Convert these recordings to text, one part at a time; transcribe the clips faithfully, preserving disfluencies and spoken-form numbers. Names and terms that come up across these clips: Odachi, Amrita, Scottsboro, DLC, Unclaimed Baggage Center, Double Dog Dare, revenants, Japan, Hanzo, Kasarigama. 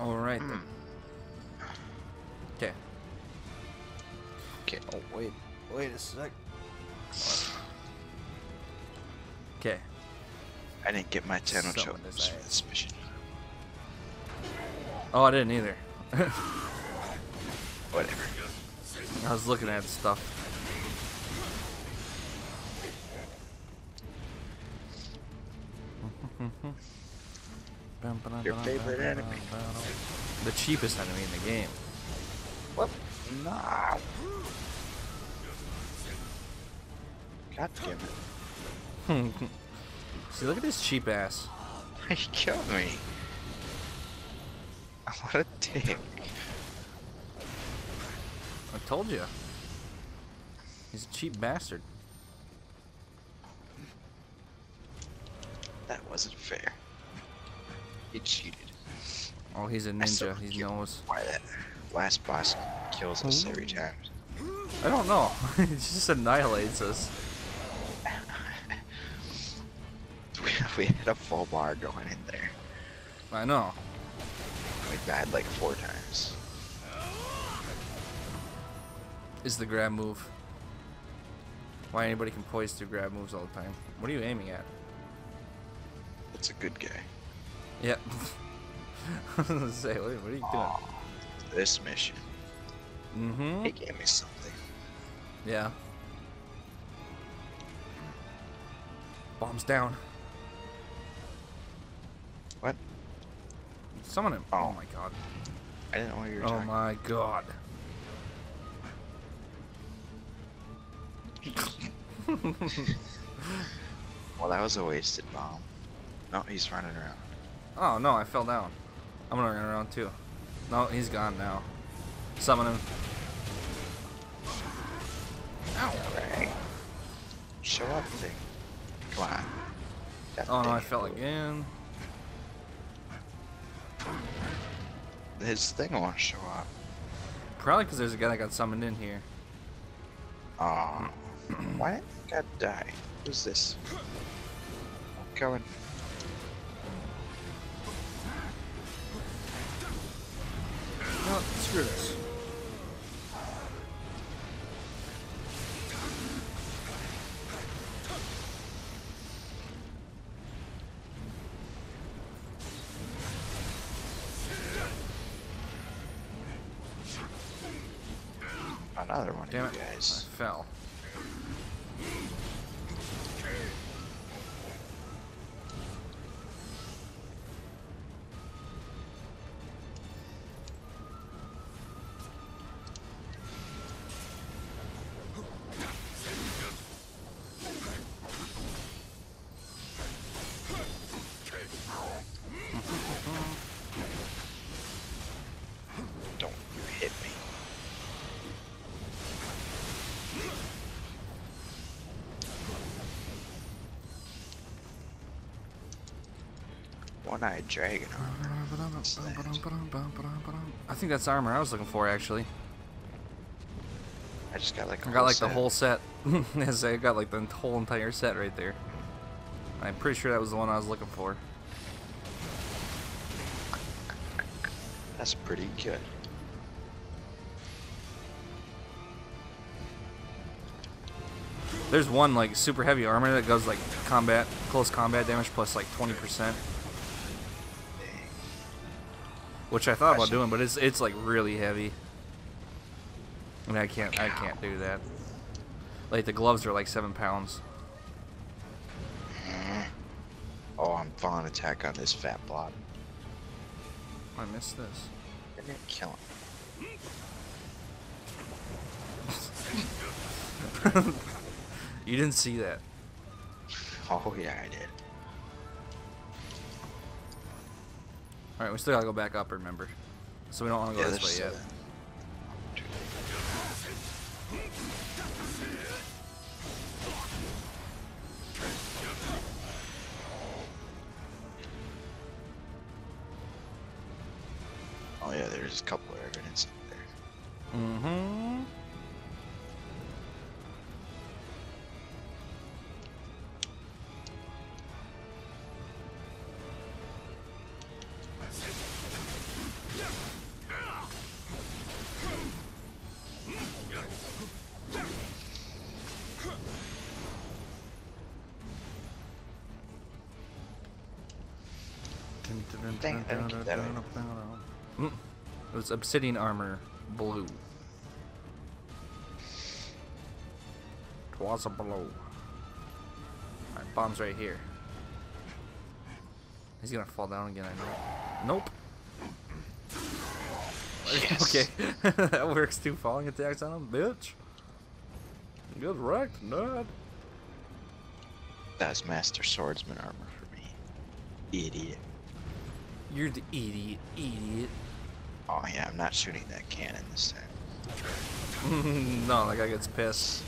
Alright then. Okay. Okay, oh wait. Wait a sec. Okay. I didn't get my channel chosen for this mission. Oh, I didn't either. Whatever. I was looking at stuff. Your favorite enemy. The cheapest enemy in the game. What? Nah. God damn it. See, look at this cheap ass. He killed me. What a dick. I told you. He's a cheap bastard. That wasn't fair. He cheated. Oh, he's a ninja. He knows. Why that last boss kills us mm-hmm. every time. I don't know. It just annihilates us. We had a full bar going in there. I know. We died like four times. Is the grab move. Why anybody can poise through grab moves all the time. What are you aiming at? It's a good guy. Yep. I was gonna say, what are you Aww, doing? This mission. Mm-hmm. He gave me something. Yeah. Bombs down. What? Someone in oh. oh my god. I didn't know what you were oh talking Oh my god. Well, that was a wasted bomb. No, he's running around. Oh no, I fell down. I'm running around too. No, he's gone now. Summon him. Alright. Show up thing. Come on. That oh no, I fell again. His thing won't show up. Probably because there's a guy that got summoned in here. Aww. Why didn't that guy die? Who's this? I'm going. No, screw this. Another one Damn of you it. guys. I fell. One-eyed dragon armor. I think that's armor I was looking for, actually. I just got like. I got like set. the whole set. I got like the whole entire set right there. I'm pretty sure that was the one I was looking for. That's pretty good. There's one like super heavy armor that goes like combat, close combat damage plus like twenty percent. Which I thought about doing, but it's it's like really heavy, and I can't I can't do that. Like the gloves are like seven pounds. Oh, I'm falling attack on this fat blob. I missed this. I didn't kill him. You didn't see that. Oh yeah, I did. Alright, we still gotta go back up, remember. So we don't wanna go yeah, this way yet. Oh yeah, there's a couple of evidence up there. Mm-hmm. Dang, I didn't get that right. It was obsidian armor, blue. Twas a blow. Alright, bomb's right here. He's gonna fall down again, I know. Nope. Yes. Okay, that works too. Falling attacks on him, bitch. Get wrecked, nerd. That's Master Swordsman armor for me. Idiot. You're the idiot, idiot. Oh yeah, I'm not shooting that cannon this time. No, that guy gets pissed.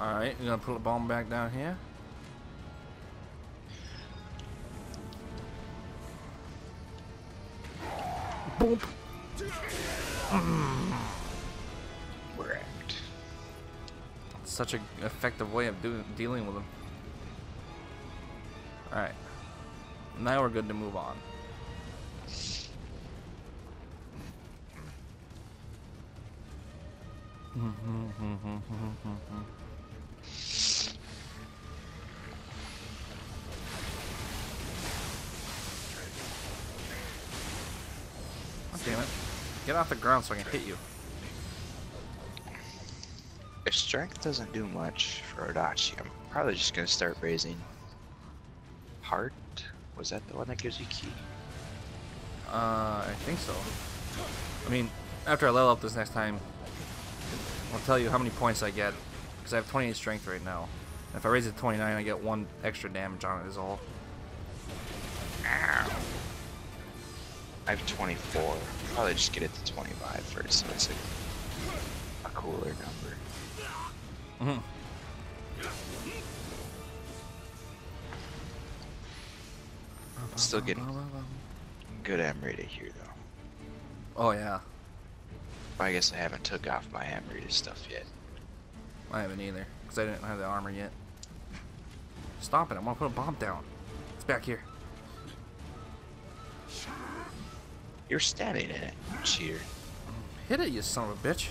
Alright, you're gonna pull the bomb back down here. Boop. Mm. Wrecked. That's such an effective way of do dealing with them. Alright. Now we're good to move on. Damn it. Get off the ground so I can hit you. If strength doesn't do much for Odachi, I'm probably just going to start raising heart. Was that the one that gives you key? Uh, I think so. I mean, after I level up this next time, I'll tell you how many points I get. Because I have twenty-eight strength right now. And if I raise it to twenty-nine, I get one extra damage on it is all. Ow. I have twenty-four. I'll probably just get it to twenty-five first, so it's a, a cooler number. Mm-hmm. Still getting good Amrita here, though. Oh yeah. Well, I guess I haven't took off my Amrita stuff yet. I haven't either, because I didn't have the armor yet. Stop it! I want to put a bomb down. It's back here. You're standing in it, cheater. Hit it, you son of a bitch.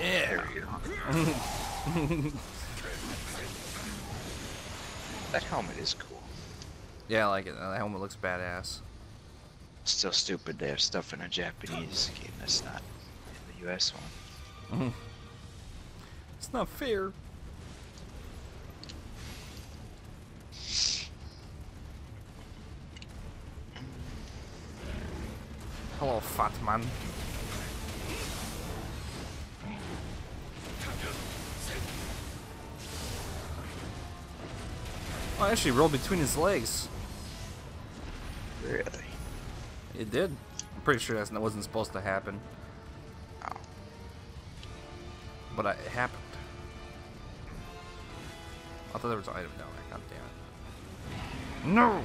Yeah. There we go. That helmet is cool. Yeah, I like it. That helmet looks badass. Still stupid they have stuff in a Japanese game that's not in the U S one. It's not fair. Hello, fat man. Oh, I actually rolled between his legs. Really? It did. I'm pretty sure that's, that wasn't supposed to happen. Oh. But I, it happened. I thought there was an item down there. God damn it. No!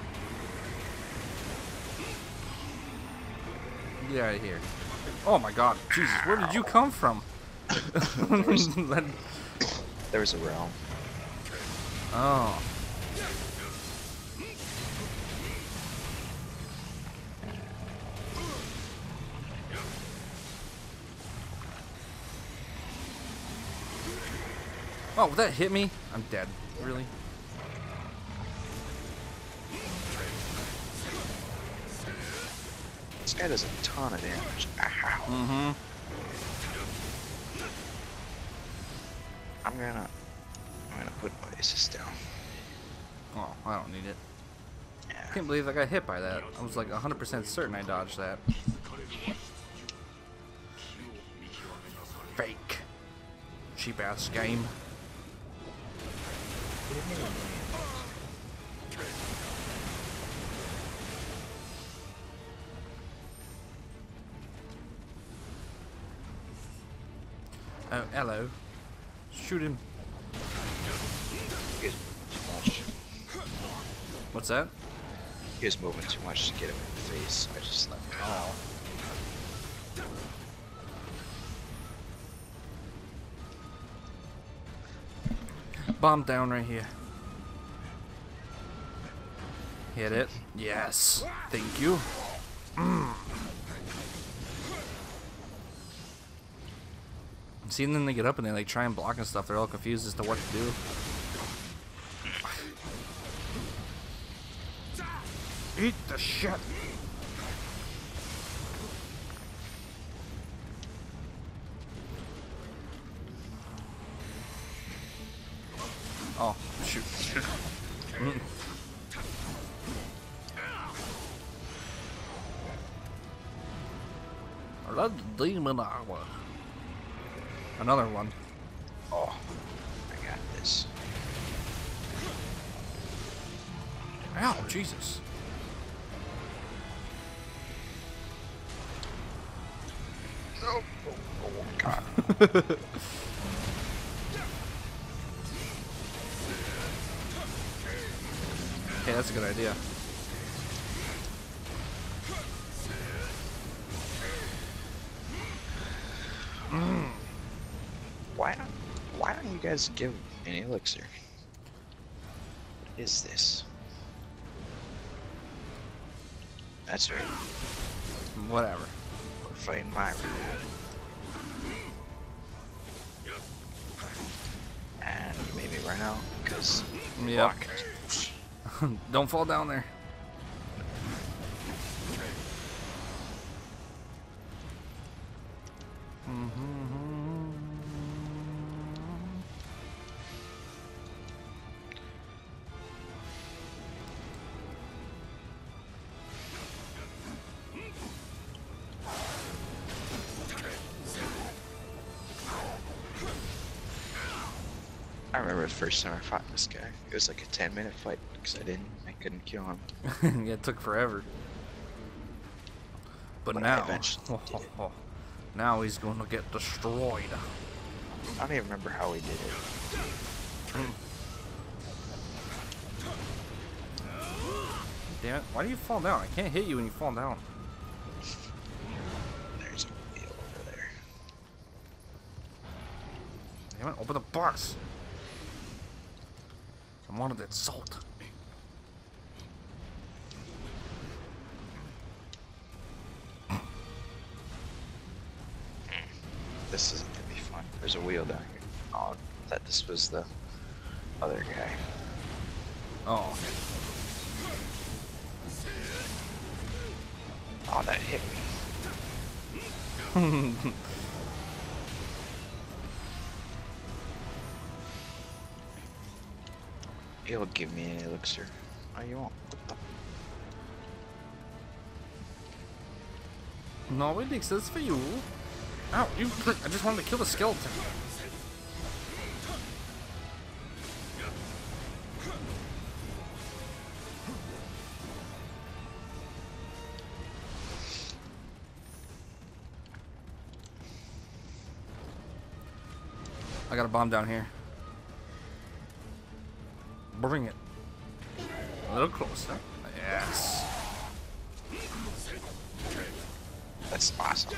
Get out of here. Oh my god, Jesus, where did you come from? there, was, there was a realm. Oh. Oh, will that hit me? I'm dead. Really? This guy does a ton of damage. Mm-hmm. I'm gonna, I'm gonna put my aces down. Oh, I don't need it. Yeah. I can't believe I got hit by that. I was like one hundred percent certain I dodged that. Fake. Cheap ass game. Oh, hello. Shoot him. He's moving too much. What's that? He was moving too much to get him in the face. I just let him go. Bomb down right here. Hit it. Yes. Thank you. Mm. seeing them, they get up and they like try and block and stuff. They're all confused as to what to do. Eat the shit. Oh, shoot. Mm. Blood Demon Hour. Another one. Oh, I got this. Ow, Jesus. Oh, oh, oh God. Hey, that's a good idea. Mm. Why don't Why don't you guys give an elixir? What is this? That's right. Whatever. We're fighting my room. And maybe right now, because yeah. Don't fall down there. Mm-hmm. I remember the first time I fought this guy. It was like a ten minute fight because I didn't, I couldn't kill him. Yeah, it took forever. But, but now, now he's gonna get destroyed. I don't even remember how we did it. Damn it! Why do you fall down? I can't hit you when you fall down. There's a wheel over there. Damn it! Open the box. I wanted that salt. This isn't gonna be fun. There's a wheel down here. Oh, I thought this was the other guy. Oh. Oh, that hit me. It'll give me an elixir. Oh, you won't. No, it exists for you. Ow, you, I just wanted to kill the skeleton. I got a bomb down here. Bring it. A little closer. Yes. That's awesome.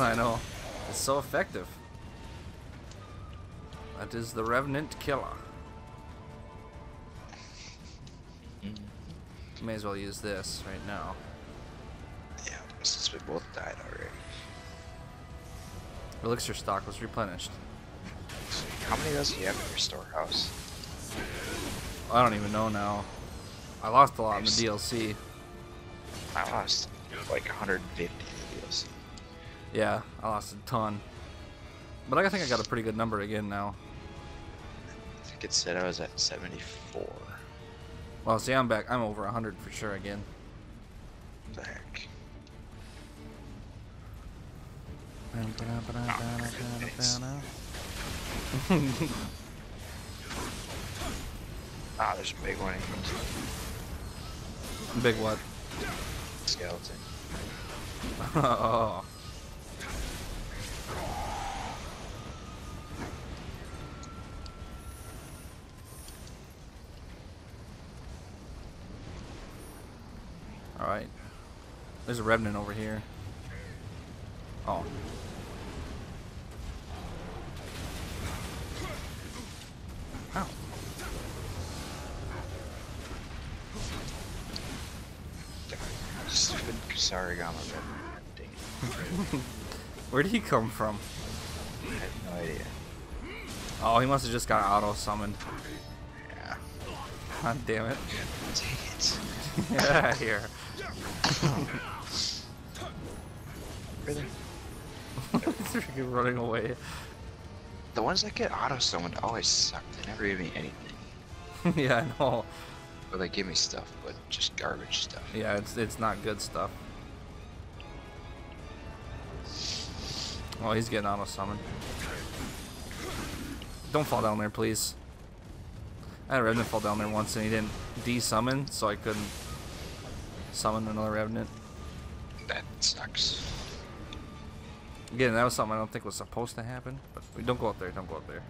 I know. It's so effective. That is the Revenant Killer. Mm. May as well use this right now. Yeah, since we both died already. Elixir stock was replenished. How many of those do you have in your storehouse? I don't even know now. I lost a lot in the D L C. I lost like one hundred fifty in the D L C. Yeah, I lost a ton. But I think I got a pretty good number again now. I think it said I was at seventy-four. Well, see, I'm back. I'm over one hundred for sure again. What the heck? Ah, there's a big one. Big what? Skeleton. Oh. Alright. There's a revenant over here. Oh. Ow. Stupid Kasarigama. Where did he come from? I have no idea. Oh, he must have just got auto-summoned. Yeah. God damn it. Take it. Get out of here. Really? Freaking running away. The ones that get auto-summoned always suck. They never give me anything. Yeah, I know. Well, they give me stuff, but just garbage stuff. Yeah, it's it's not good stuff. Oh, he's getting auto-summoned. Don't fall down there, please. I had a revenant fall down there once and he didn't de-summon, so I couldn't summon another revenant. That sucks. Again, that was something I don't think was supposed to happen. But we don't go up there, don't go up there.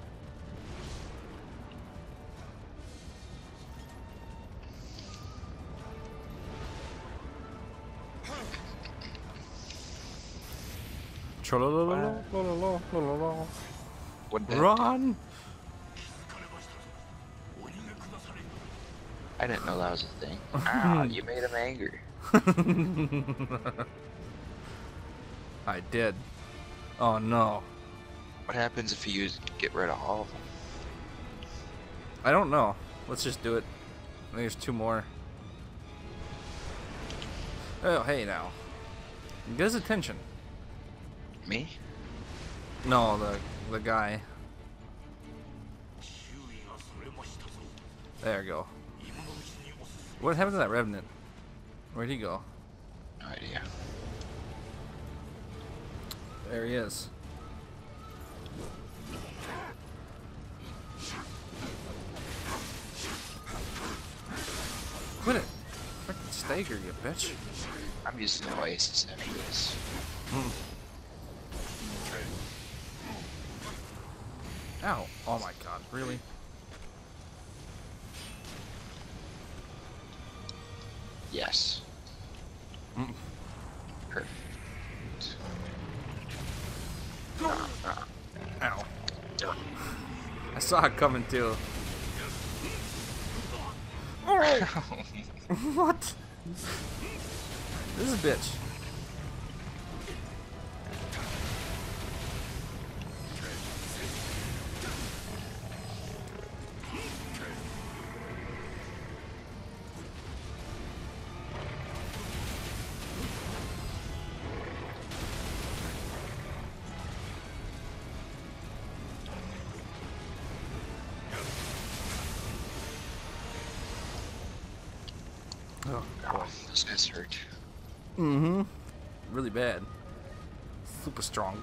Run! I didn't know that was a thing. Ah, you made him angry. I did. Oh no. What happens if you use get rid of all of them? I don't know. Let's just do it. I think there's two more. Oh, hey now. Get his attention. Me? No, the the guy. There we go. What happened to that revenant? Where'd he go? No idea. There he is. Quit it! Frickin' stagger, you bitch. I'm using the oasis anyways. Hmm. Ow! Oh my god, really? Yes. Mm. Perfect. Ow. I saw it coming too. What? This is a bitch. Oh, God. This guy's hurt. Mm-hmm. Really bad. Super strong.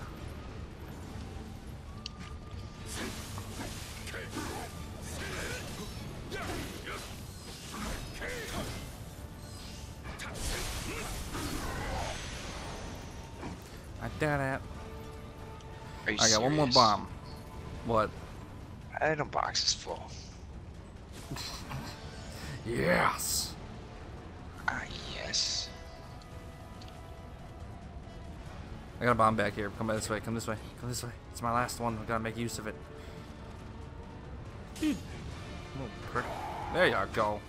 I did it. I got serious? One more bomb. What? Item box is full. Yes. Ah, yes. I got a bomb back here. Come by this way. Come this way. Come this way. It's my last one. I gotta make use of it. Little prick. There you go.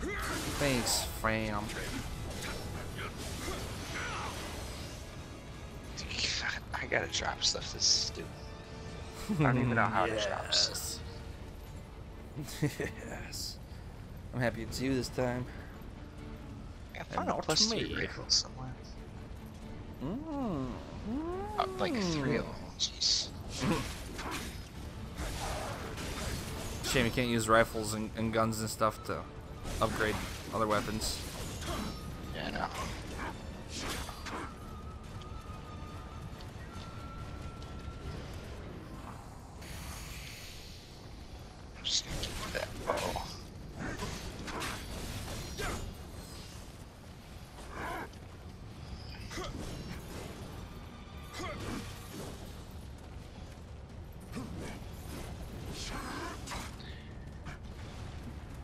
Thanks, fam. I gotta drop stuff. This is stupid. I don't even know how yes. to drop stuff. Yes. I'm happy it's you this time. I found a plus three rifle somewhere. Mm. Mm. Uh, like three of them. Jeez. Shame you can't use rifles and, and guns and stuff to upgrade other weapons. Yeah, I know. I'm just gonna keep that bow.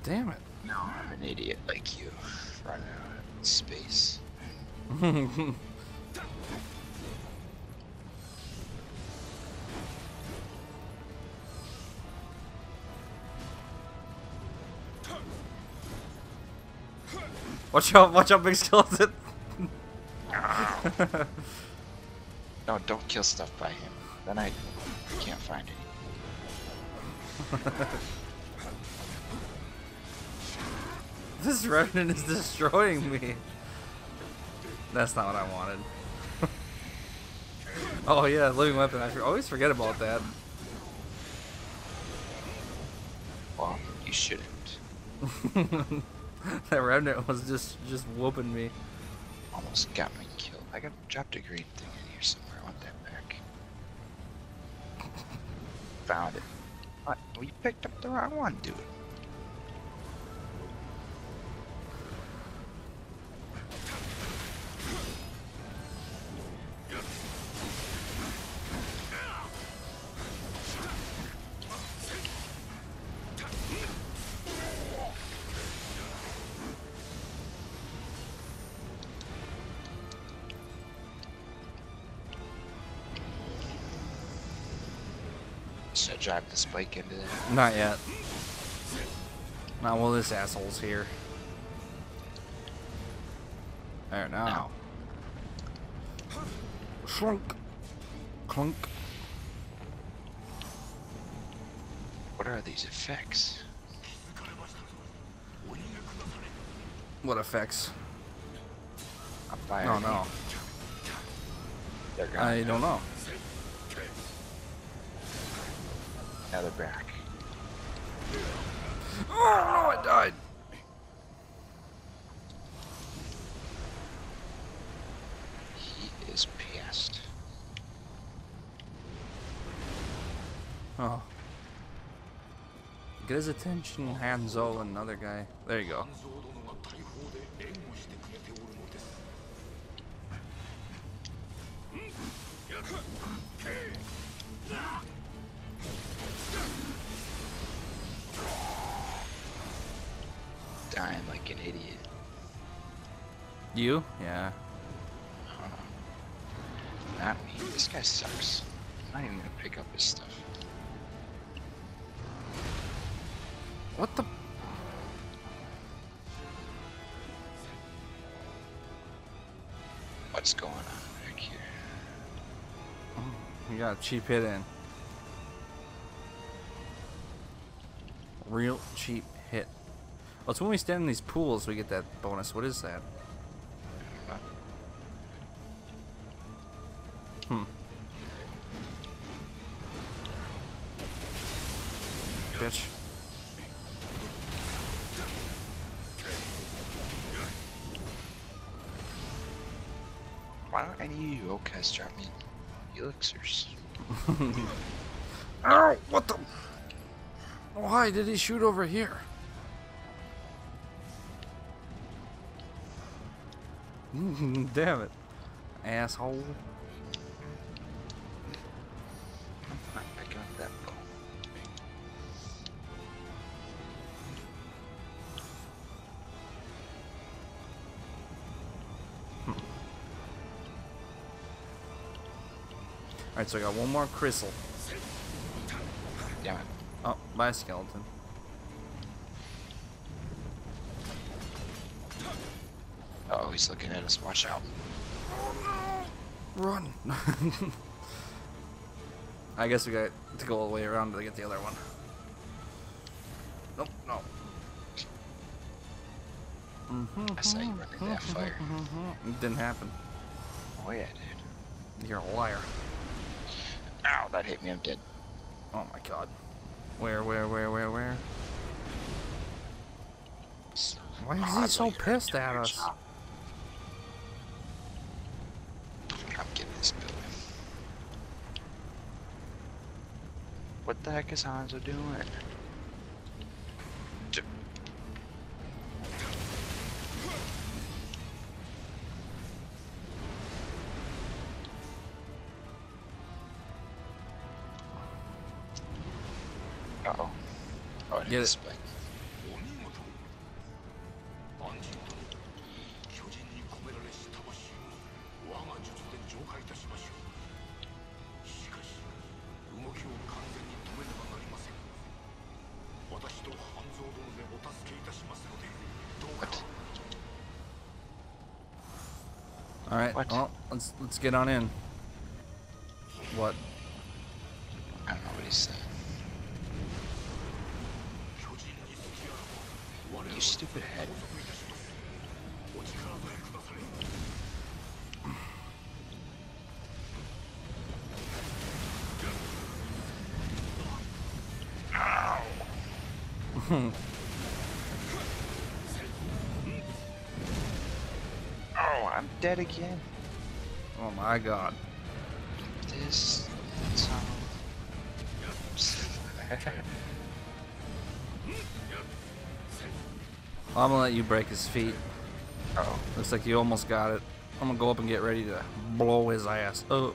Damn it. No, I'm an idiot like you. Running out of space. Watch out, watch out, big skeleton. No, don't kill stuff by him. Then I can't find it. This remnant is destroying me. That's not what I wanted. Oh yeah, living weapon. I always forget about that. Well, you shouldn't. That remnant was just just whooping me. Almost got me killed. I got dropped a green thing in here somewhere. I want that back. Found it. What? We picked up the wrong one, dude. Should I drive the spike into there? Not yet. Not while this asshole's here. There now. No. Slunk. Clunk. What are these effects? What effects? I'm firing. Oh no. They're gone I now. Don't know. Now they're back. Oh no, I died. He is pissed. Oh. Get his attention, Hanzo, another guy. There you go. Dying like an idiot. You? Yeah. Huh. Not me. This guy sucks. I'm not even gonna pick up his stuff. What the? What's going on back here? Oh, you got a cheap hit in. Real cheap hit. Well, it's when we stand in these pools we get that bonus. What is that? Hmm. Bitch. Why don't any of you O Ks drop me elixirs? Ow! What the? Why did he shoot over here? Damn it, asshole. I got that ball. Hmm. All right, so I got one more crystal. Damn it. Oh, my skeleton. Oh, he's looking at us. Watch out. Run. I guess we got to go all the way around to get the other one. Nope, no. Mm-hmm, I saw you running mm-hmm, that fire. Mm-hmm. It didn't happen. Oh, yeah, dude. You're a liar. Ow, that hit me. I'm dead. Oh, my God. Where, where, where, where, where? Why is he so pissed at us? I'm getting this building. What the heck is Hanzo doing? Uh oh. Oh, I didn't expect. What? All right. What? Well, let's let's get on in. What? son. You stupid head. Hmm. Oh, I'm dead again. Oh my god. This tunnel. I'm gonna let you break his feet. Oh. Looks like you almost got it. I'm gonna go up and get ready to blow his ass. Oh.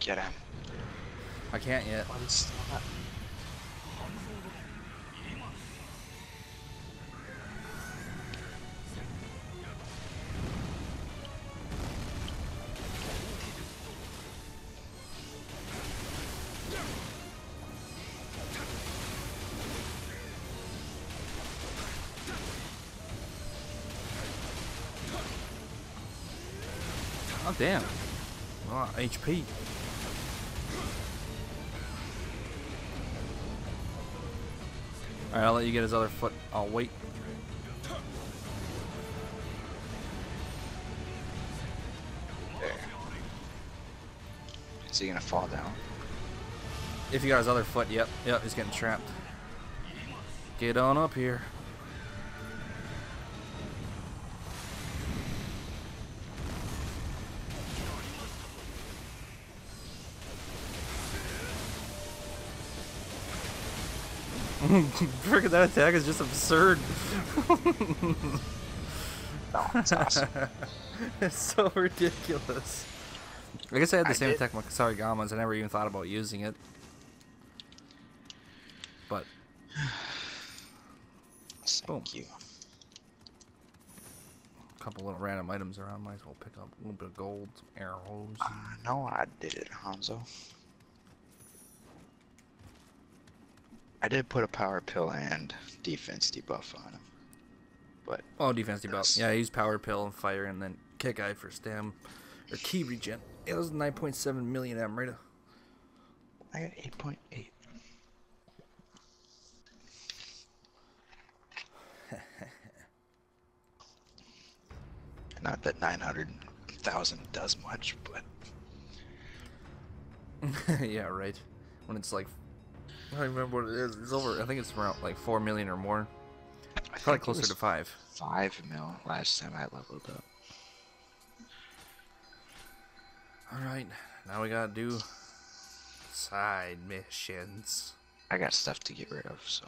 Get him. I can't yet. Oh damn. Oh, H P. Alright, I'll let you get his other foot. I'll wait. There. Is he gonna fall down? If you got his other foot, yep. Yep, he's getting trapped. Get on up here. Freaking that attack is just absurd. No, it's awesome. It's so ridiculous. I guess I had the I same did. attack with Kasarigama. I never even thought about using it. But thank boom. you. A couple little random items around. Might as well pick up a little bit of gold, some arrows. Uh, no, I did it, Hanzo. I did put a power pill and defense debuff on him, but oh, defense debuff. Yeah, I used power pill and fire, and then kick eye for stam or key regen. It was nine point seven million amrita. I got eight point eight. Not that nine hundred thousand does much, but yeah, right. When it's like. I don't remember what it is. It's over. I think it's around like four million or more. I Probably closer to five. Five mil last time I leveled up. All right, now we gotta do side missions. I got stuff to get rid of, so.